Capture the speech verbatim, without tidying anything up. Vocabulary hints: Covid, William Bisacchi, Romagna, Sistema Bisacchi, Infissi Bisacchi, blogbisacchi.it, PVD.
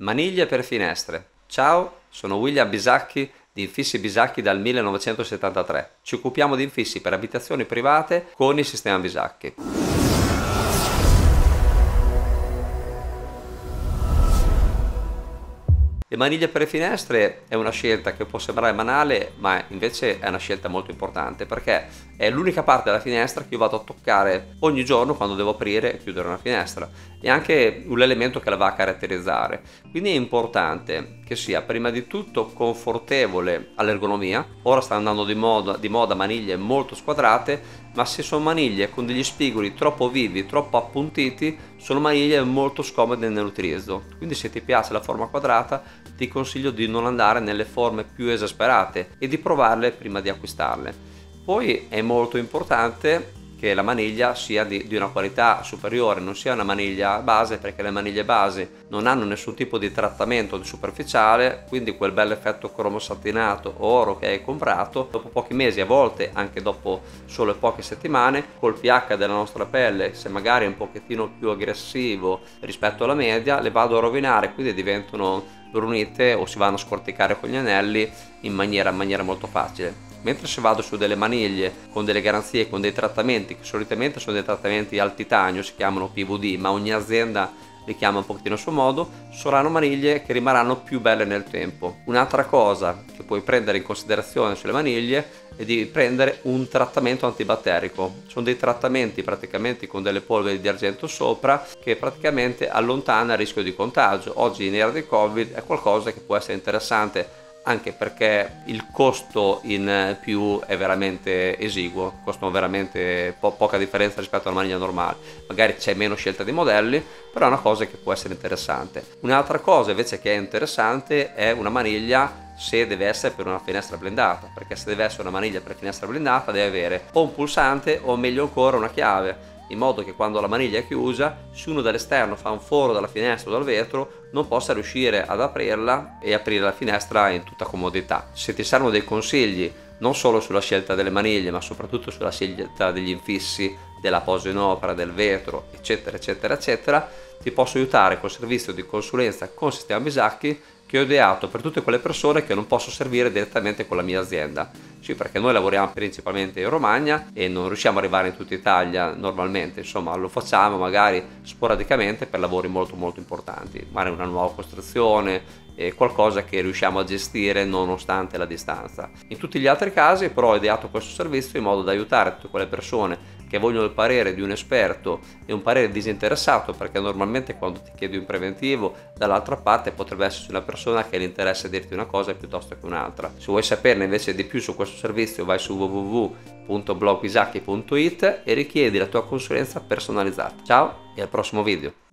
Maniglie per finestre. Ciao, sono William Bisacchi di Infissi Bisacchi dal millenovecentosettantatré. Ci occupiamo di infissi per abitazioni private con il sistema Bisacchi. Le maniglie per le finestre è una scelta che può sembrare banale, ma invece è una scelta molto importante perché è l'unica parte della finestra che io vado a toccare ogni giorno quando devo aprire e chiudere una finestra. È anche un elemento che la va a caratterizzare. Quindi è importante che sia prima di tutto confortevole all'ergonomia. Ora sta andando di moda, di moda maniglie molto squadrate, ma se sono maniglie con degli spigoli troppo vivi, troppo appuntiti, sono maniglie molto scomode nell'utilizzo. Quindi se ti piace la forma quadrata ti consiglio di non andare nelle forme più esasperate e di provarle prima di acquistarle. Poi è molto importante che la maniglia sia di, di una qualità superiore, non sia una maniglia base, perché le maniglie base non hanno nessun tipo di trattamento superficiale, quindi quel bel effetto cromo satinato o oro che hai comprato dopo pochi mesi, a volte anche dopo solo poche settimane, col pH della nostra pelle, se magari è un pochettino più aggressivo rispetto alla media, le vado a rovinare, quindi diventano brunite o si vanno a scorticare con gli anelli in maniera, in maniera molto facile. Mentre se vado su delle maniglie con delle garanzie, con dei trattamenti che solitamente sono dei trattamenti al titanio, si chiamano P V D, ma ogni azienda li chiama un pochettino a suo modo, saranno maniglie che rimarranno più belle nel tempo. Un'altra cosa che puoi prendere in considerazione sulle maniglie è di prendere un trattamento antibatterico. Sono dei trattamenti praticamente con delle polveri di argento sopra che praticamente allontana il rischio di contagio. Oggi in era di Covid è qualcosa che può essere interessante, anche perché il costo in più è veramente esiguo, costano veramente po poca differenza rispetto alla maniglia normale, magari c'è meno scelta di modelli, però è una cosa che può essere interessante. Un'altra cosa invece che è interessante è una maniglia se deve essere per una finestra blindata, perché se deve essere una maniglia per finestra blindata deve avere o un pulsante o meglio ancora una chiave, in modo che quando la maniglia è chiusa, se uno dall'esterno fa un foro dalla finestra o dal vetro, non possa riuscire ad aprirla e aprire la finestra in tutta comodità. Se ti servono dei consigli non solo sulla scelta delle maniglie, ma soprattutto sulla scelta degli infissi, della posa in opera, del vetro, eccetera eccetera eccetera, ti posso aiutare col servizio di consulenza con Sistema Bisacchi che ho ideato per tutte quelle persone che non posso servire direttamente con la mia azienda. Sì, perché noi lavoriamo principalmente in Romagna e non riusciamo ad arrivare in tutta Italia normalmente, insomma lo facciamo magari sporadicamente per lavori molto molto importanti, magari una nuova costruzione, eh, qualcosa che riusciamo a gestire nonostante la distanza. In tutti gli altri casi però ho ideato questo servizio in modo da aiutare tutte quelle persone che vogliono il parere di un esperto e un parere disinteressato, perché normalmente quando ti chiedi un preventivo dall'altra parte potrebbe esserci una persona che gli interessa dirti una cosa piuttosto che un'altra. Se vuoi saperne invece di più su questo servizio vai su www punto blogbisacchi punto it e richiedi la tua consulenza personalizzata. Ciao e al prossimo video!